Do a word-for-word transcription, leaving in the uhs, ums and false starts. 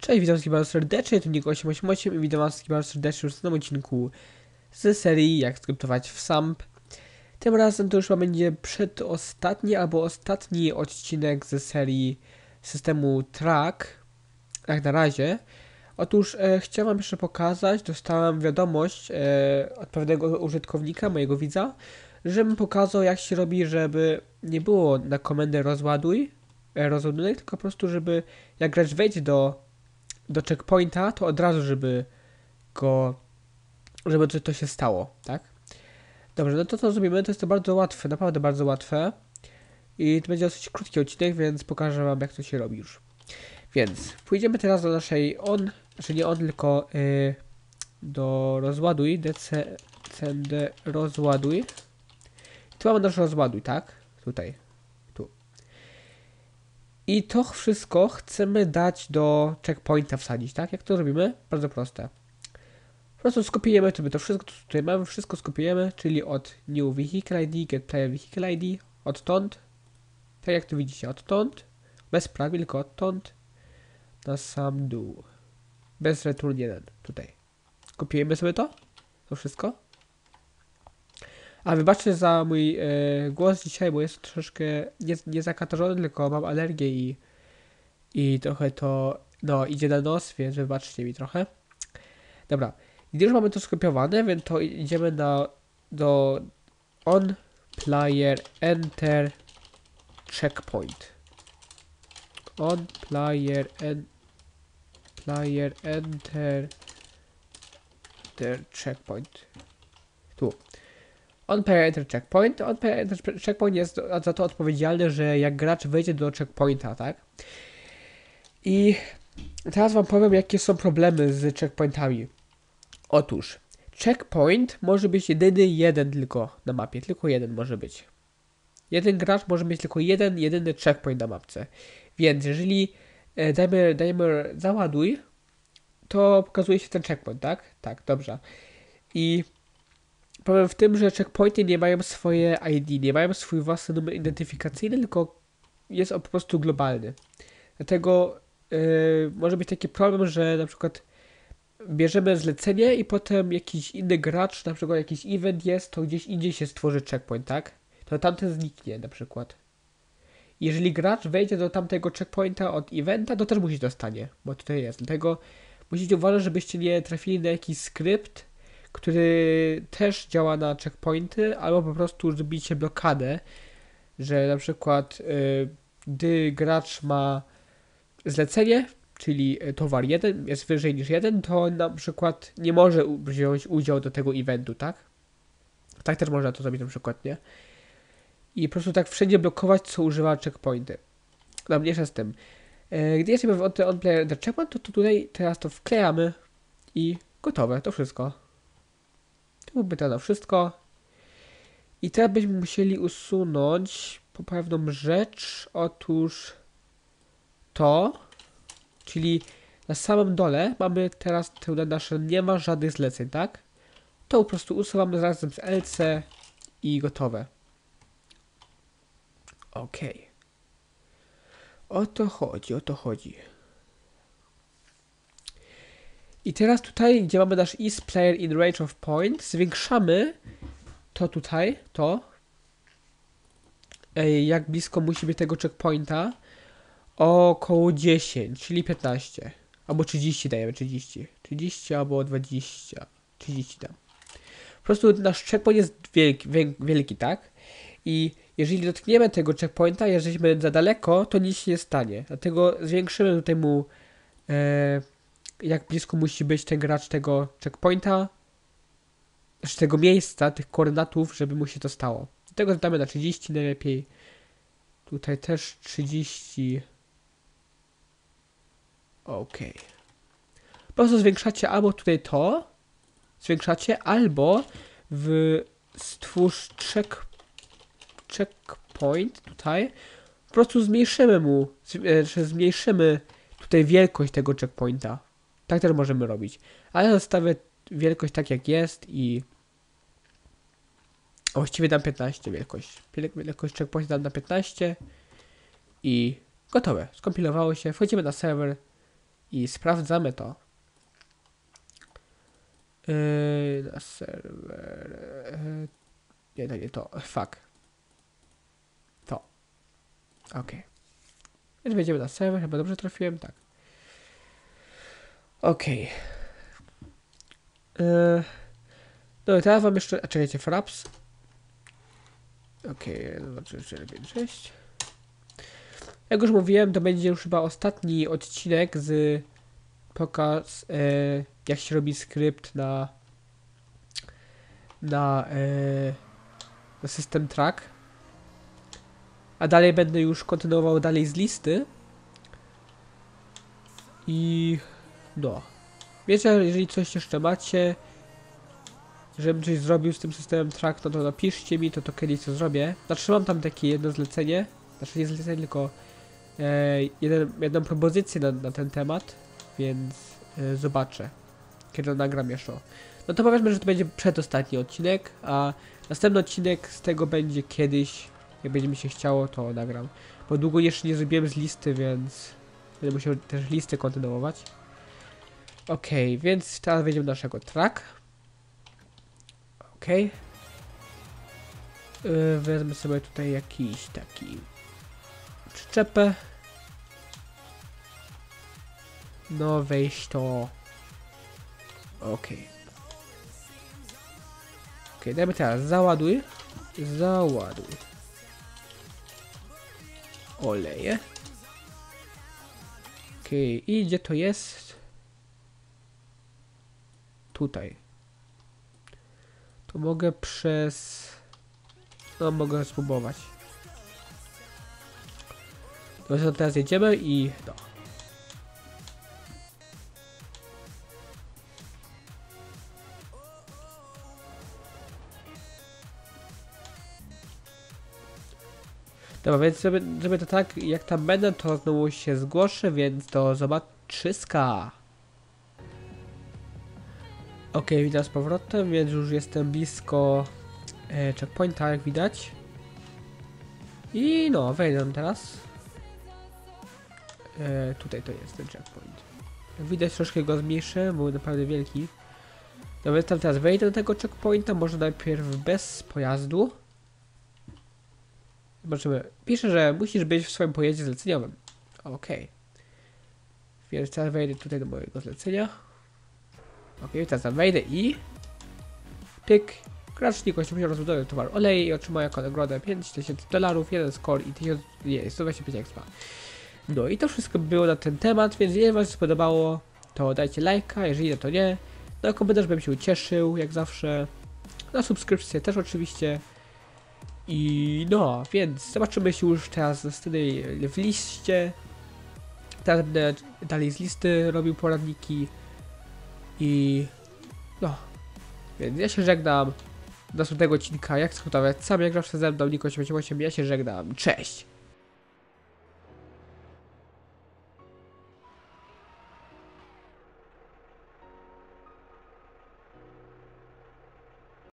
Cześć, witam wszystkich bardzo serdecznie, tu Nickk osiem osiem osiem i witam was wszystkich bardzo serdecznie już w nowym odcinku z serii Jak skryptować w Samp. Tym razem to już będzie przedostatni albo ostatni odcinek z serii systemu Truck, jak na razie. Otóż e, chciałem wam jeszcze pokazać, dostałem wiadomość e, od pewnego użytkownika, mojego widza, żebym pokazał jak się robi, żeby nie było na komendę rozładuj, e, rozładunek, tylko po prostu żeby jak gracz wejdzie do do checkpointa, to od razu, żeby go, żeby to, to się stało, tak? Dobrze, no to co zrobimy, to jest to bardzo łatwe, naprawdę bardzo łatwe i to będzie dosyć krótki odcinek, więc pokażę wam jak to się robi już. Więc pójdziemy teraz do naszej on, znaczy nie on, tylko yy, do rozładuj, D C N D rozładuj. Tu mamy nasz rozładuj, tak? Tutaj, tu. I to wszystko chcemy dać do checkpointa wsadzić, tak? Jak to zrobimy? Bardzo proste. Po prostu skopiujemy sobie to wszystko, co tutaj mamy, wszystko skopiujemy, czyli od New Vehicle I D, Get Player Vehicle I D, odtąd, tak jak tu widzicie, odtąd, bez prawie, tylko odtąd, na sam dół, bez return jeden, tutaj. Kopiujemy sobie to, to wszystko. A wybaczcie za mój e, głos dzisiaj, bo jest troszeczkę nie, nie zakatarzony, tylko mam alergię i, i trochę to, no, idzie na nos, więc wybaczcie mi trochę. Dobra, gdy już mamy to skopiowane, więc to idziemy na, do OnPlayerEnterCheckpoint. On player en, player enter, enter checkpoint. Tu. On player enter checkpoint. On player enter checkpoint jest za to odpowiedzialny, że jak gracz wejdzie do checkpointa, tak? I teraz wam powiem, jakie są problemy z checkpointami. Otóż checkpoint może być jedyny jeden tylko na mapie, tylko jeden może być. Jeden gracz może mieć tylko jeden, jedyny checkpoint na mapce. Więc jeżeli e, dajmy, dajmy załaduj, to pokazuje się ten checkpoint, tak? Tak, dobrze. I problem w tym, że checkpointy nie mają swoje I D, nie mają swój własny numer identyfikacyjny, tylko jest on po prostu globalny. Dlatego e, może być taki problem, że na przykład bierzemy zlecenie i potem jakiś inny gracz, na przykład jakiś event jest, to gdzieś indziej się stworzy checkpoint, tak? To tamten zniknie na przykład. Jeżeli gracz wejdzie do tamtego checkpointa od eventa, to też musi dostanie, bo tutaj jest. Dlatego musicie uważać, żebyście nie trafili na jakiś skrypt, który też działa na checkpointy, albo po prostu zrobicie blokadę, że na przykład yy, gdy gracz ma zlecenie, czyli towar jeden jest wyżej niż jeden, to na przykład nie może wziąć udziału do tego eventu, tak? Tak też można to zrobić na przykład, nie? I po prostu tak wszędzie blokować, co używa checkpointy. No, mniejsza z tym. E, gdy jesteśmy w on, on player enter checkpoint, to, to tutaj teraz to wklejamy i gotowe, to wszystko. Tu byłby to na wszystko. I teraz byśmy musieli usunąć po pewną rzecz, otóż to, czyli na samym dole mamy teraz te nasze, nie ma żadnych zleceń, tak? To po prostu usuwamy razem z L C i gotowe. OK. O to chodzi, o to chodzi. I teraz tutaj, gdzie mamy nasz IsPlayerInRangeOfPoint, zwiększamy to tutaj, to, jak blisko musi być tego checkpointa, o około dziesięć, czyli piętnaście, albo trzydzieści dajemy, trzydzieści, trzydzieści albo dwadzieścia, trzydzieści tam. Po prostu nasz checkpoint jest wielki, wielki tak? I jeżeli dotkniemy tego checkpointa, jesteśmy za daleko, to nic się nie stanie. Dlatego zwiększymy tutaj mu, e, jak blisko musi być ten gracz tego checkpointa, z tego miejsca, tych koordynatów, żeby mu się to stało. Dlatego zadamy na trzydzieści najlepiej. Tutaj też trzydzieści. OK. Po prostu zwiększacie albo tutaj to, zwiększacie, albo w stwórz checkpoint. Checkpoint tutaj po prostu zmniejszymy mu, zmniejszymy tutaj wielkość tego checkpointa. Tak też możemy robić. Ale zostawię wielkość tak jak jest i właściwie dam piętnaście wielkość. Wielkość checkpointa dam na piętnaście i gotowe. Skompilowało się. Wchodzimy na serwer i sprawdzamy to. Yy, na serwer. Yy, nie, to nie to. Fuck. To. Ok. Więc wejdziemy na serwer. Chyba dobrze trafiłem. Tak. Ok. Yy, no i teraz wam jeszcze. A czekajcie, fraps. Ok, jeden, dwa, trzy, cztery, pięć, sześć. Jak już mówiłem, to będzie już chyba ostatni odcinek z pokaz, e, jak się robi skrypt na na, e, na system Truck. A dalej będę już kontynuował dalej z listy. I no. Wiecie, jeżeli coś jeszcze macie, żebym coś zrobił z tym systemem Truck, no to napiszcie mi, to to kiedyś co zrobię. Znaczy mam tam takie jedno zlecenie. Znaczy nie zlecenie, tylko e, jeden, jedną propozycję na, na ten temat, więc e, zobaczę, kiedy nagram jeszcze. No to powiedzmy, że to będzie przedostatni odcinek, a następny odcinek z tego będzie kiedyś, jak będzie mi się chciało, to nagram. Bo długo jeszcze nie zrobiłem z listy, więc będę musiał też listę kontynuować. Okej, okay, więc teraz wejdziemy do naszego Truck. Okej. Okay. Yy, wezmę sobie tutaj jakiś taki przyczepę. No wejść to. Okej. Okay. Okej, okay, dajmy teraz. Załaduj. Załaduj. Oleje. Okej, okay. I gdzie to jest? Tutaj. To mogę przez. No mogę spróbować. No teraz jedziemy i no. Dobra, więc zrobię to tak, jak tam będę, to znowu się zgłoszę, więc to zobaczyska. Ok, witam z powrotem, więc już jestem blisko e, checkpointa, jak widać. I no, wejdę teraz. E, tutaj to jest ten checkpoint. Widać, troszkę go zmniejszę, bo naprawdę wielki. No więc tam teraz wejdę do tego checkpointa, może najpierw bez pojazdu. Zobaczymy. Pisze, że musisz być w swoim pojeździe zleceniowym. Ok. Więc teraz wejdę tutaj do mojego zlecenia. Ok, teraz wejdę i... Pyk. Gracznik osiągnie rozbudowę towaru olej i otrzyma jako nagrodę pięć tysięcy dolarów, jeden score i tysiąc sto dwadzieścia pięć expa. No i to wszystko było na ten temat, więc jeżeli wam się spodobało, to dajcie lajka, jeżeli nie, to nie. Na komentarz bym się ucieszył, jak zawsze. Na subskrypcję też oczywiście. I no, więc zobaczymy się już teraz w liście. Teraz będę dalej z listy robił poradniki. I no, więc ja się żegnam do następnego odcinka, jak skryptować sam, jak zawsze ze mną Nickk osiem osiem osiem, ja się żegnam, cześć!